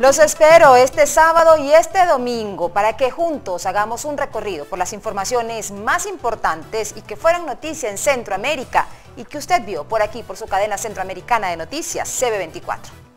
Los espero este sábado y este domingo para que juntos hagamos un recorrido por las informaciones más importantes y que fueron noticia en Centroamérica y que usted vio por aquí, por su cadena centroamericana de noticias, CB24.